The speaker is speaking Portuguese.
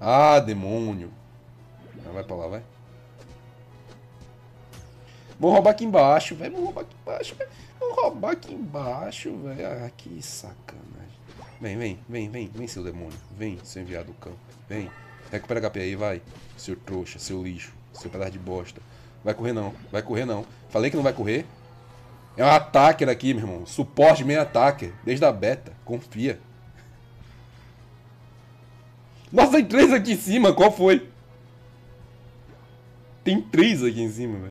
Ah, demônio. Vai pra lá, vai. Vamos roubar aqui embaixo, velho. Vamos roubar aqui embaixo, velho. Vamos roubar aqui embaixo, velho. Ah, que sacanagem. Vem, vem, vem, vem. Vem, seu demônio. Vem, seu enviado do campo. Vem. Recupera HP aí, vai. Seu trouxa, seu lixo, seu pedaço de bosta. Vai correr não, vai correr não. Falei que não vai correr. É um attacker aqui, meu irmão. Suporte meio attacker. Desde a beta. Confia. Nossa, tem três aqui em cima. Qual foi? Tem três aqui em cima, velho.